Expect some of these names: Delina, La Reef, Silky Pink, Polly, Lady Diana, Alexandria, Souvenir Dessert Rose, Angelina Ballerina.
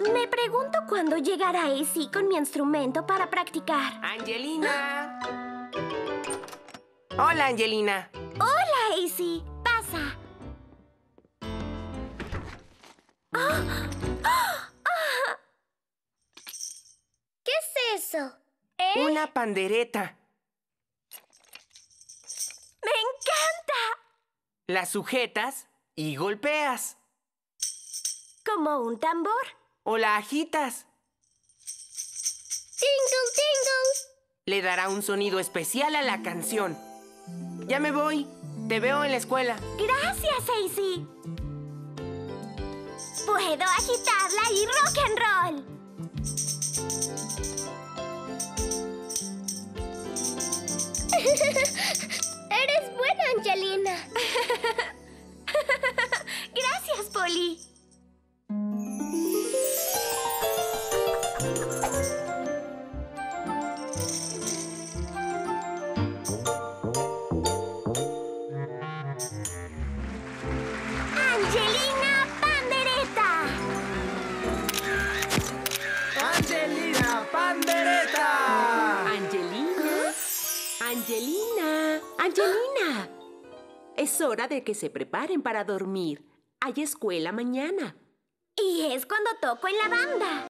Me pregunto cuándo llegará Izzy con mi instrumento para practicar. ¡Angelina! ¡Hola, Angelina! ¡Hola, Izzy! ¡Pasa! ¿Qué es eso? ¿Eh? ¡Una pandereta! ¡Me encanta! La sujetas y golpeas. Como un tambor. O la agitas. Tingle, tingle. Le dará un sonido especial a la canción. Ya me voy. Te veo en la escuela. Gracias, Izzy. Puedo agitarla y rock and roll. Eres buena, Angelina. Gracias, Polly. ¡Angelina! Es hora de que se preparen para dormir. Hay escuela mañana. Y es cuando toco en la banda.